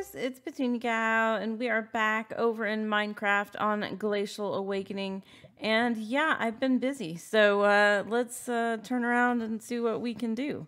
guys, it's Petunia Gal, and we are back over in Minecraft on Glacial Awakening, and yeah, I've been busy, so let's turn around and see what we can do.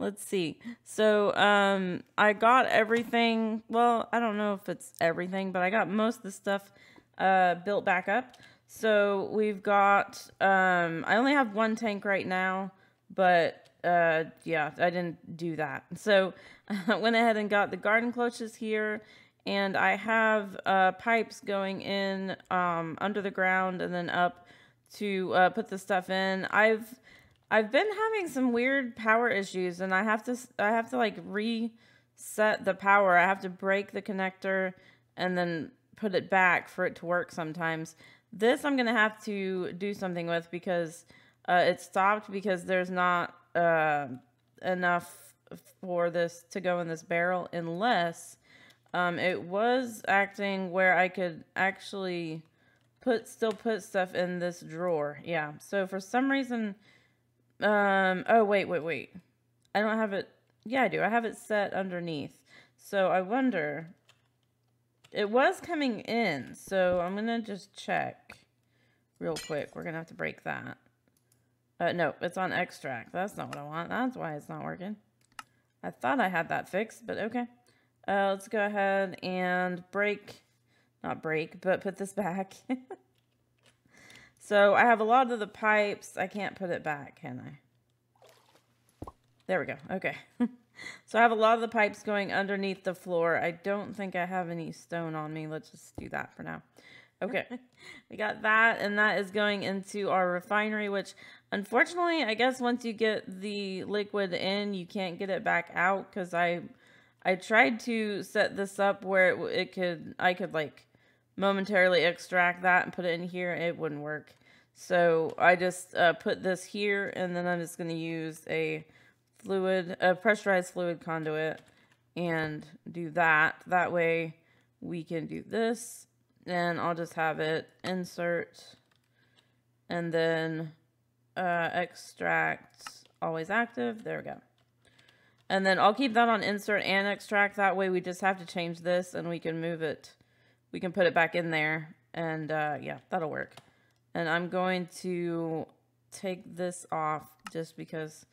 Let's see. So I got everything, well, I don't know if it's everything, but I got most of the stuff built back up. So we've got, I only have one tank right now, but yeah, I didn't do that. So I went ahead and got the garden cloches here, and I have pipes going in under the ground and then up to put the stuff in. I've been having some weird power issues, and I have to like reset the power. I have to break the connector and then put it back for it to work sometimes. This I'm gonna have to do something with because it stopped because there's not enough for this to go in this barrel unless it was acting where I could actually still put stuff in this drawer. Yeah, so for some reason oh wait, I don't have it. Yeah, I do. I have it set underneath, so I wonder, it was coming in, so I'm gonna just check real quick. We're gonna have to break that. No, it's on extract. That's not what I want. That's why it's not working. I thought I had that fixed, but okay. Let's go ahead and not break, but put this back. So I have a lot of the pipes. I can't put it back, can I? There we go. Okay. So I have a lot of the pipes going underneath the floor. I don't think I have any stone on me. Let's just do that for now. Okay, we got that, and that is going into our refinery, which unfortunately, I guess once you get the liquid in, you can't get it back out, because I tried to set this up where I could like momentarily extract that and put it in here. It wouldn't work. So I just put this here, and then I'm just going to use a pressurized fluid conduit and do that. That way we can do this. Then I'll just have it insert and then extract always active. There we go. And then I'll keep that on insert and extract. That way we just have to change this and we can move it. We can put it back in there, and yeah, that'll work. And I'm going to take this off just because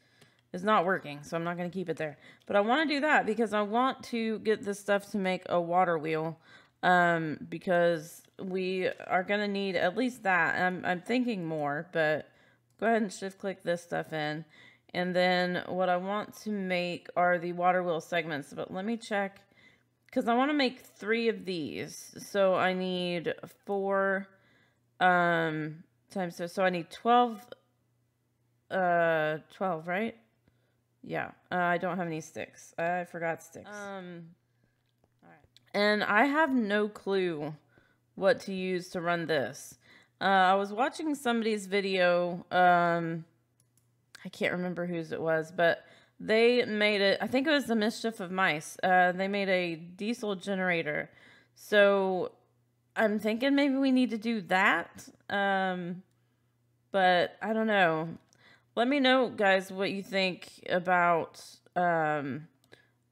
it's not working, so I'm not going to keep it there. But I want to do that because I want to get this stuff to make a water wheel. Because we are going to need at least that. I'm thinking more, but go ahead and shift click this stuff in. And then what I want to make are the water wheel segments, but let me check, because I want to make 3 of these. So I need 4 times, so I need 12, right? Yeah. I don't have any sticks. I forgot sticks. And I have no clue what to use to run this. I was watching somebody's video. I can't remember whose it was, but they made it. I think it was the Mischief of Mice. They made a diesel generator. So I'm thinking maybe we need to do that. But I don't know. Let me know, guys, what you think about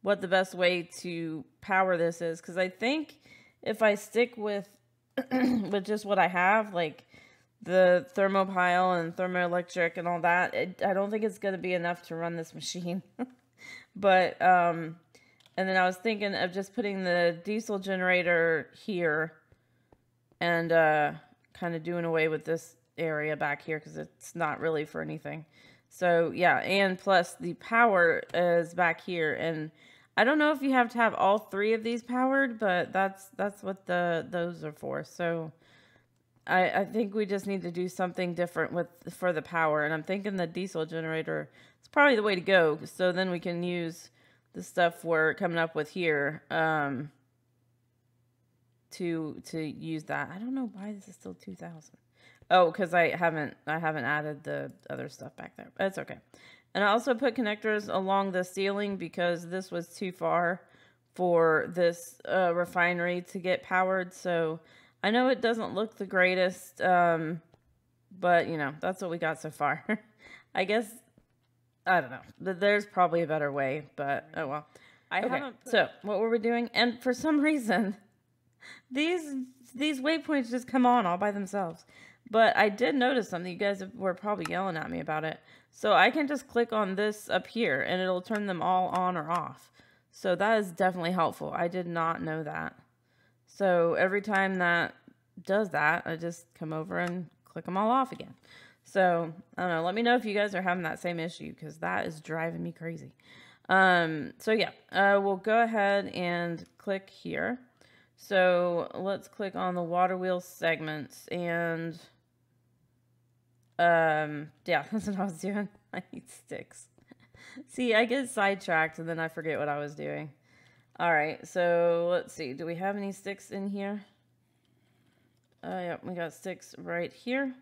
what the best way to power this is, because I think if I stick with with just what I have, like the thermopile and thermoelectric and all that, I don't think it's going to be enough to run this machine. But and then I was thinking of just putting the diesel generator here and kind of doing away with this area back here, because it's not really for anything. So yeah, and plus the power is back here, and I don't know if you have to have all 3 of these powered, but that's what those are for. So I think we just need to do something different for the power, and I'm thinking the diesel generator is probably the way to go. So then we can use the stuff we're coming up with here to use that. I don't know why this is still 2,000. Oh, because I haven't added the other stuff back there. That's okay. And I also put connectors along the ceiling because this was too far for this refinery to get powered. So I know it doesn't look the greatest, but, you know, that's what we got so far. I guess, I don't know. There's probably a better way, but oh well. I haven't. So what were we doing? And for some reason, these waypoints just come on all by themselves. But I did notice something. You guys were probably yelling at me about it. So I can just click on this up here, and it'll turn them all on or off. So that is definitely helpful. I did not know that. So every time that does that, I just come over and click them all off again. So I don't know. Let me know if you guys are having that same issue, because that is driving me crazy. So yeah, we'll go ahead and click here. So let's click on the water wheel segments, and yeah, that's what I was doing. I need sticks. See, I get sidetracked and then I forget what I was doing. All right, so let's see. Do we have any sticks in here? Yeah, we got sticks right here.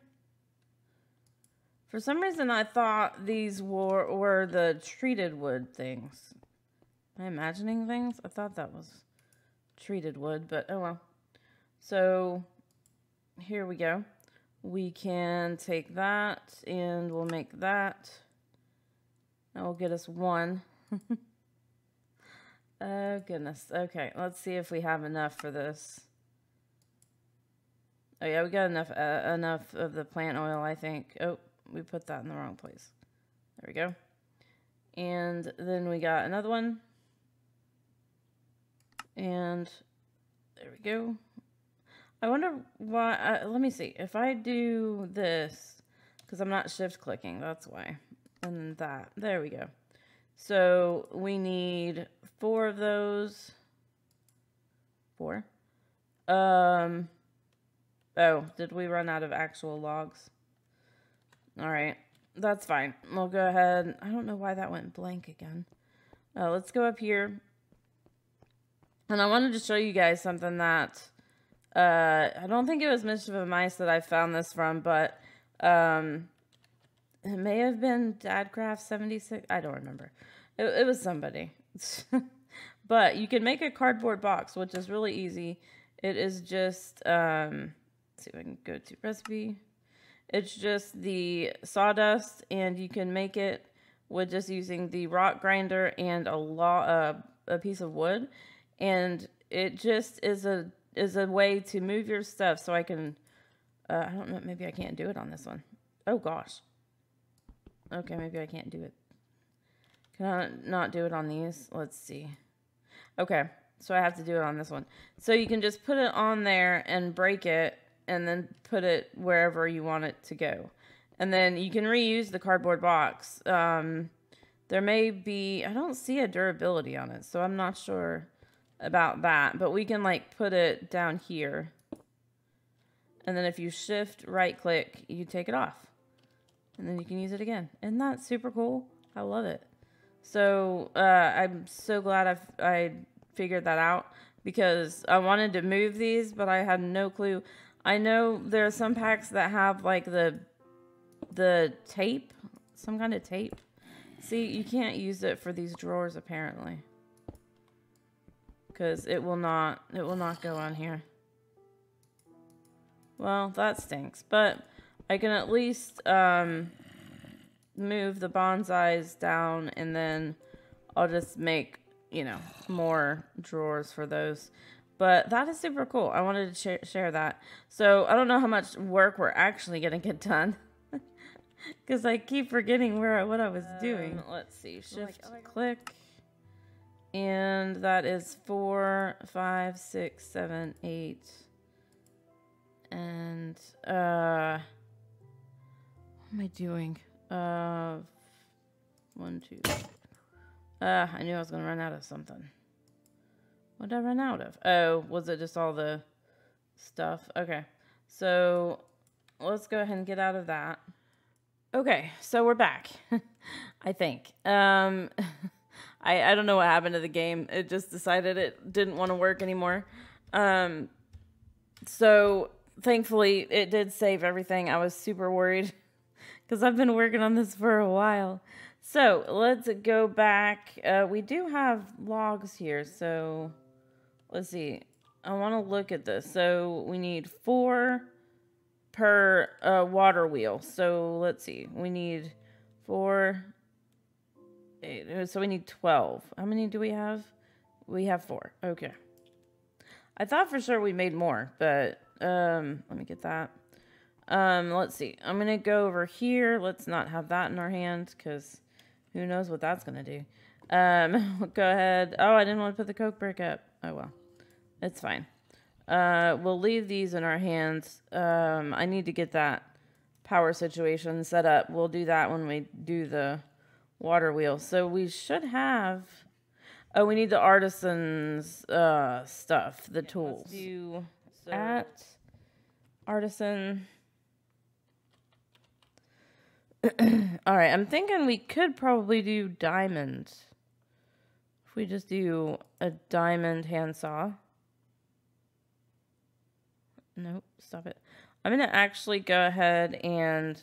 For some reason, I thought these were the treated wood things. Am I imagining things? I thought that was treated wood, but oh well. So here we go. We can take that, and we'll make that. That will get us one. Oh, goodness. Okay, let's see if we have enough for this. Oh, yeah, we got enough of the plant oil, I think. Oh, we put that in the wrong place. There we go. And then we got another one. And there we go. I wonder why... let me see. If I do this, because I'm not shift-clicking, that's why. And then that. There we go. So we need 4 of those. 4. Oh, did we run out of actual logs? All right. That's fine. We'll go ahead. I don't know why that went blank again. Let's go up here. And I wanted to show you guys something that... I don't think it was Mischief of Mice that I found this from, but... It may have been Dadcraft 76. I don't remember. It was somebody. But you can make a cardboard box, which is really easy. It is just, let's see if I can go to recipe. It's just the sawdust, and you can make it with just using the rock grinder and a piece of wood. And it just is a way to move your stuff. So I can, I don't know, maybe I can't do it on this one. Oh, gosh. Okay, maybe I can't do it. Can I not do it on these? Let's see. Okay, so I have to do it on this one. So you can just put it on there and break it and then put it wherever you want it to go. And then you can reuse the cardboard box. There may be... I don't see a durability on it, so I'm not sure about that. But we can, like, put it down here. And then if you shift right-click, you take it off. And then you can use it again. Isn't that super cool? I love it. So I'm so glad I figured that out, because I wanted to move these, but I had no clue. I know there are some packs that have like the tape, some kind of tape. See, you can't use it for these drawers apparently, because it will not go on here. Well, that stinks, but. I can at least move the bonsais down, and then I'll just make, you know, more drawers for those. But that is super cool. I wanted to share that. So I don't know how much work we're actually going to get done, because I keep forgetting what I was doing. Let's see. Shift-click. And that is 4, 5, 6, 7, 8. And... What am I doing? 1, 2. I knew I was gonna run out of something. What did I run out of? Oh, was it just all the stuff? Okay, so let's go ahead and get out of that. Okay, so we're back. I think. I don't know what happened to the game. It just decided it didn't want to work anymore. So thankfully it did save everything. I was super worried, because I've been working on this for a while. So let's go back. We do have logs here. So let's see. I want to look at this. So we need 4 per water wheel. So let's see. We need 4, 8. So we need 12. How many do we have? We have 4. Okay. I thought for sure we made more, but let me get that. Let's see. I'm going to go over here. Let's not have that in our hand because who knows what that's going to do. We'll go ahead. Oh, I didn't want to put the coke brick up. Oh, well. It's fine. We'll leave these in our hands. I need to get that power situation set up. We'll do that when we do the water wheel. So we should have... Oh, we need the artisans stuff, the tools. Let's do so at artisan. All right, I'm thinking we could probably do diamond. If we just do a diamond handsaw. Nope, stop it. I'm going to actually go ahead and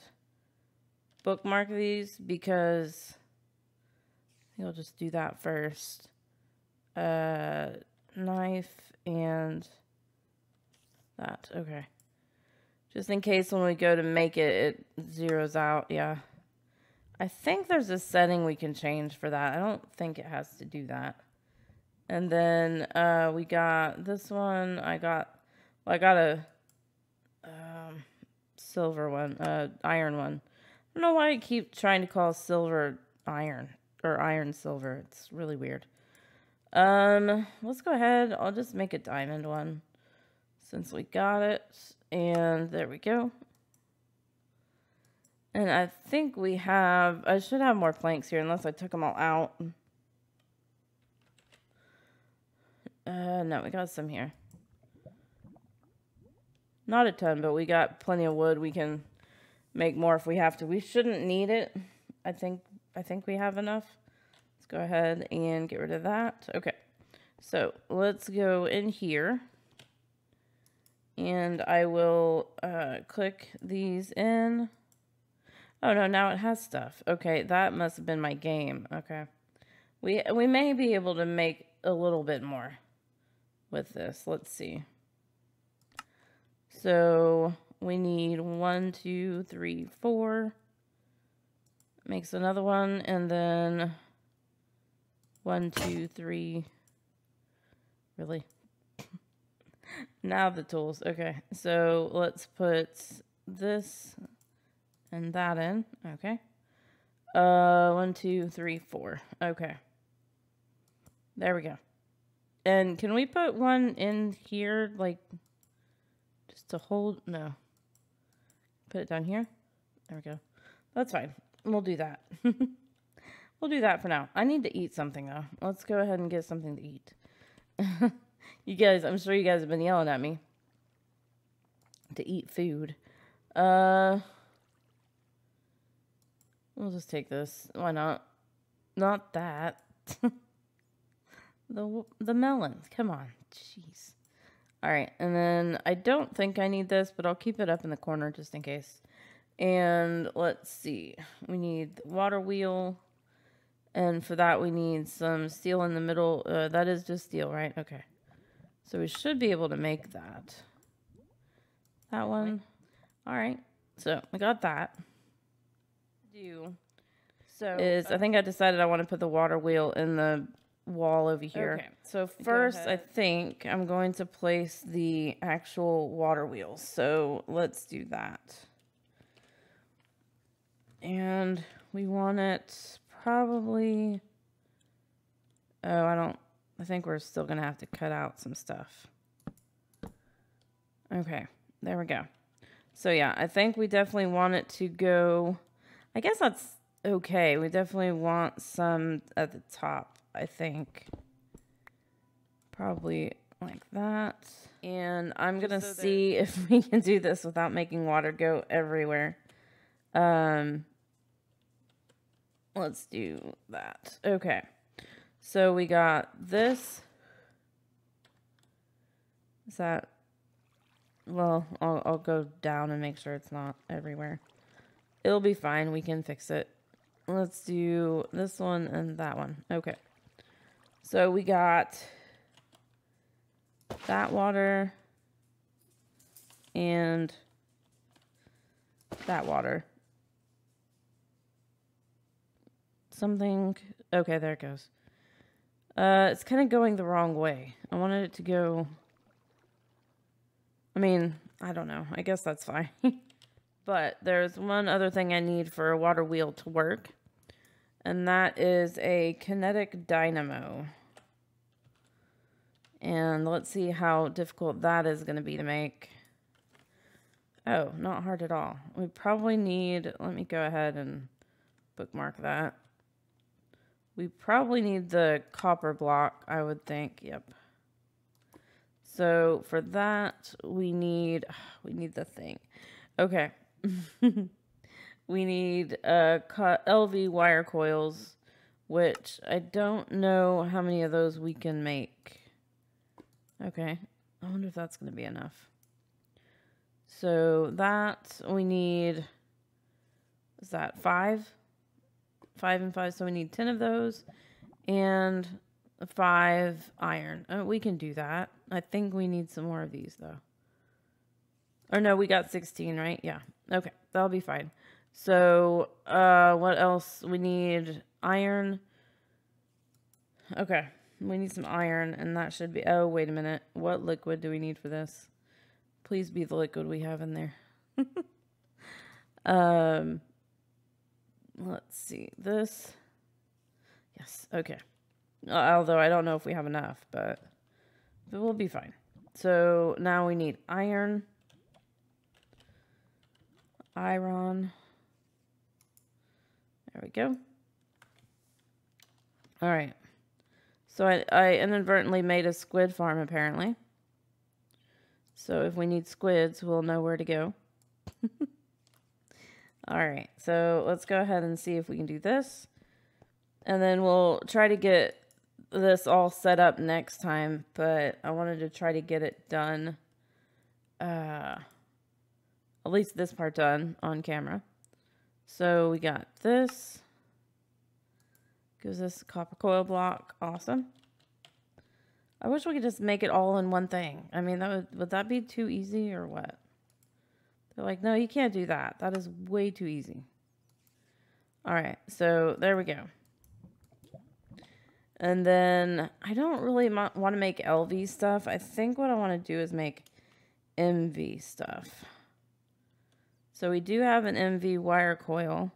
bookmark these because I think I'll just do that first. Knife and that. Okay. Just in case when we go to make it, it zeroes out. Yeah. I think there's a setting we can change for that. I don't think it has to do that. And then we got this one. I got a silver one, iron one. I don't know why I keep trying to call silver iron or iron silver. It's really weird. Let's go ahead. I'll just make a diamond one since we got it. And there we go. And I think we have, I should have more planks here unless I took them all out. No, we got some here. Not a ton, but we got plenty of wood. We can make more if we have to. We shouldn't need it. I think we have enough. Let's go ahead and get rid of that. Okay. So let's go in here. And I will click these in. Oh, no, now it has stuff. Okay, that must have been my game. Okay. We may be able to make a little bit more with this. Let's see. So we need 1, 2, 3, 4. Makes another one, and then 1, 2, 3. Really? Now the tools. Okay, so let's put this and that in. Okay. 1, 2, 3, 4. Okay. There we go. And can we put one in here, like? To hold, no. Put it down here. There we go. That's fine. We'll do that. We'll do that for now. I need to eat something, though. Let's go ahead and get something to eat. You guys, I'm sure you guys have been yelling at me to eat food. We'll just take this. Why not? Not that. The melons. Come on. Jeez. All right, and then I don't think I need this, but I'll keep it up in the corner just in case. And let's see. We need the water wheel, and for that we need some steel in the middle. That is just steel, right? Okay. So we should be able to make that. That one. All right. So we got that. I think I decided I want to put the water wheel in the wall over here. Okay. So first I think I'm going to place the actual water wheels. So let's do that. And we want it probably, oh, I think we're still going to have to cut out some stuff. Okay. There we go. So yeah, I think we definitely want it to go, I guess that's okay. We definitely want some at the top. I think probably like that. And I'm going to see if we can do this without making water go everywhere. Let's do that. Okay. So we got this. Is that, well, I'll go down and make sure it's not everywhere. It'll be fine. We can fix it. Let's do this one and that one. Okay. So we got that water and that water. Something. Okay, there it goes. It's kind of going the wrong way. I wanted it to go... I mean, I don't know. I guess that's fine. But there's one other thing I need for a water wheel to work. And that is a kinetic dynamo. And let's see how difficult that is going to be to make. Oh, not hard at all. We probably need... Let me go ahead and bookmark that. We probably need the copper block, I would think. Yep. So for that, we need the thing. Okay. We need LV wire coils, which I don't know how many of those we can make. Okay. I wonder if that's going to be enough. So that we need, is that 5? 5 and 5, so we need 10 of those and 5 iron. Oh, we can do that. I think we need some more of these though. Or no, we got 16, right? Yeah. Okay, that'll be fine. So what else? We need iron. Okay, we need some iron, and that should be... Oh, wait a minute. What liquid do we need for this? Please be the liquid we have in there. Let's see, this, yes, okay. Although I don't know if we have enough, but we'll be fine. So now we need iron, iron, there we go. All right, so I inadvertently made a squid farm apparently. So if we need squids, we'll know where to go. Alright, so let's go ahead and see if we can do this. And then we'll try to get this all set up next time, but I wanted to try to get it done, at least this part done on camera. So we got this. Gives us a copper coil block. Awesome. I wish we could just make it all in one thing. I mean, would that be too easy or what? They're like, no, you can't do that. That is way too easy. All right, so there we go. And then I don't really want to make LV stuff. I think what I want to do is make MV stuff. So we do have an MV wire coil.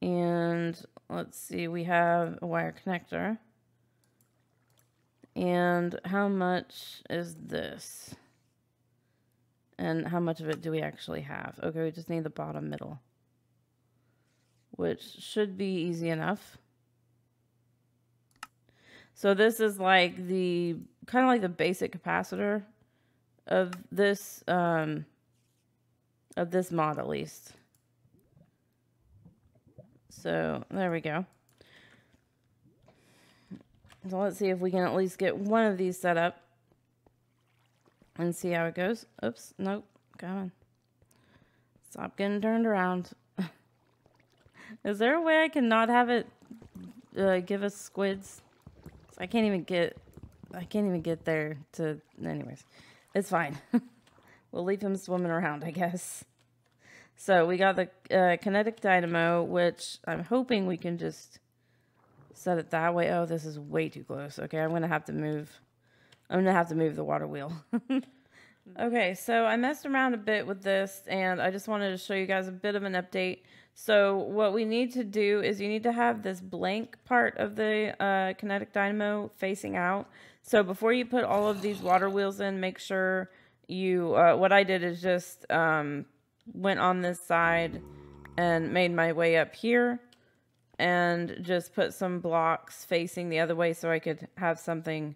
And let's see, we have a wire connector. And how much is this? And how much of it do we actually have? Okay, we just need the bottom middle, which should be easy enough. So this is like the, kind of like the basic capacitor of this mod at least. So there we go. So let's see if we can at least get one of these set up and see how it goes. Oops, nope, come on. Stop getting turned around. Is there a way I can not have it give us squids? I can't even get there to... Anyways, it's fine. We'll leave him swimming around, I guess. So we got the kinetic dynamo, which I'm hoping we can just set it that way. Oh, this is way too close. Okay, I'm going to have to move... I'm going to have to move the water wheel. Okay, so I messed around a bit with this, and I just wanted to show you guys a bit of an update. So what we need to do is you need to have this blank part of the kinetic dynamo facing out. So before you put all of these water wheels in, make sure you... what I did is just went on this side and made my way up here and just put some blocks facing the other way so I could have something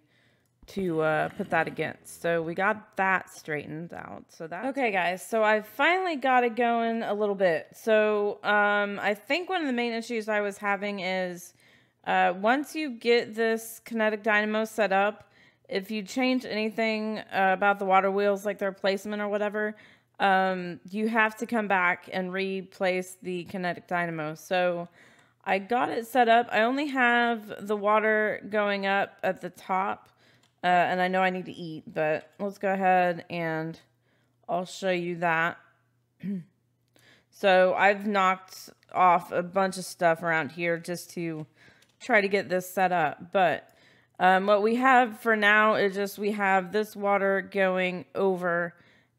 to put that against. So we got that straightened out. So that... Okay guys, so I finally got it going a little bit. So I think one of the main issues I was having is once you get this kinetic dynamo set up, if you change anything about the water wheels, like their placement or whatever, you have to come back and replace the kinetic dynamo. So I got it set up. I only have the water going up at the top. And I know I need to eat, but let's go ahead and I'll show you that. So I've knocked off a bunch of stuff around here just to try to get this set up. But what we have for now is just we have this water going over,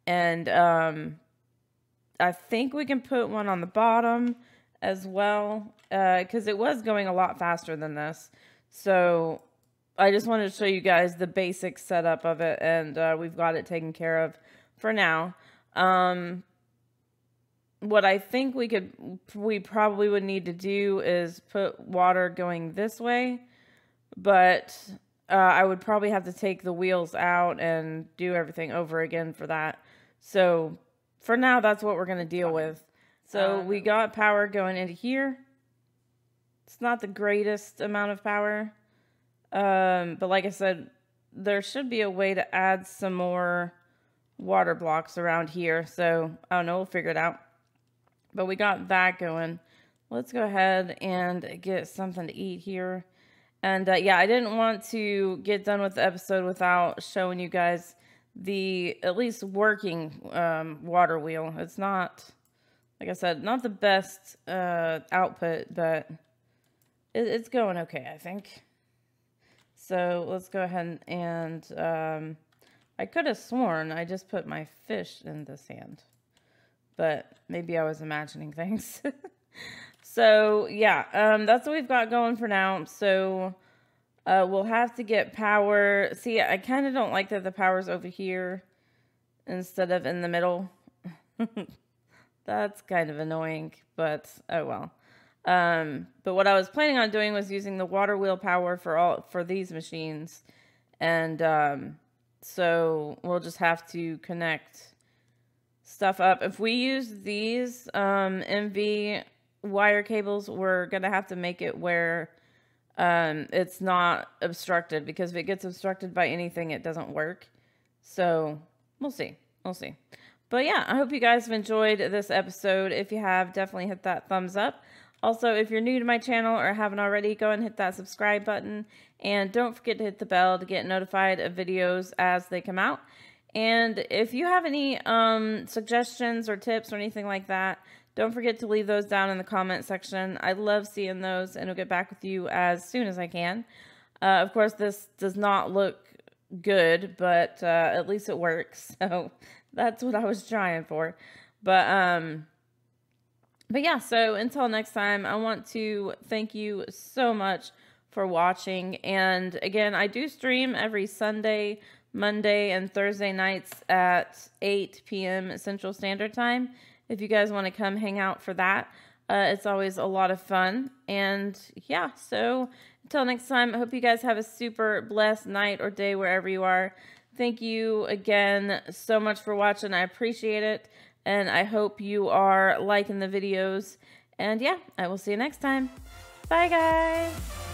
and I think we can put one on the bottom as well, because it was going a lot faster than this. So I just wanted to show you guys the basic setup of it, and we've got it taken care of for now. What I think we probably would need to do is put water going this way, but I would probably have to take the wheels out and do everything over again for that. So for now, that's what we're going to deal with. So we got power going into here. It's not the greatest amount of power. But like I said, there should be a way to add some more water blocks around here. So I don't know, we'll figure it out. But we got that going. Let's go ahead and get something to eat here. And yeah, I didn't want to get done with the episode without showing you guys the at least working water wheel. It's not, like I said, not the best output, but it's going okay, I think. So let's go ahead and I could have sworn I just put my fish in the sand, but maybe I was imagining things. So yeah, that's what we've got going for now. So we'll have to get power. See, I kind of don't like that the power's over here instead of in the middle. That's kind of annoying, but oh well. But what I was planning on doing was using the water wheel power for these machines. And, so we'll just have to connect stuff up. If we use these, MV wire cables, we're going to have to make it where, it's not obstructed, because if it gets obstructed by anything, it doesn't work. So we'll see. We'll see. But yeah, I hope you guys have enjoyed this episode. If you have, definitely hit that thumbs up. Also, if you're new to my channel or haven't already, go and hit that subscribe button. And don't forget to hit the bell to get notified of videos as they come out. And if you have any suggestions or tips or anything like that, don't forget to leave those down in the comment section. I love seeing those, and I'll get back with you as soon as I can. Of course, this does not look good, but at least it works. So that's what I was trying for. But yeah, so until next time, I want to thank you so much for watching. And again, I do stream every Sunday, Monday, and Thursday nights at 8 p.m. Central Standard Time. If you guys want to come hang out for that, it's always a lot of fun. And yeah, so until next time, I hope you guys have a super blessed night or day wherever you are. Thank you again so much for watching. I appreciate it. And I hope you are liking the videos. And yeah, I will see you next time. Bye, guys.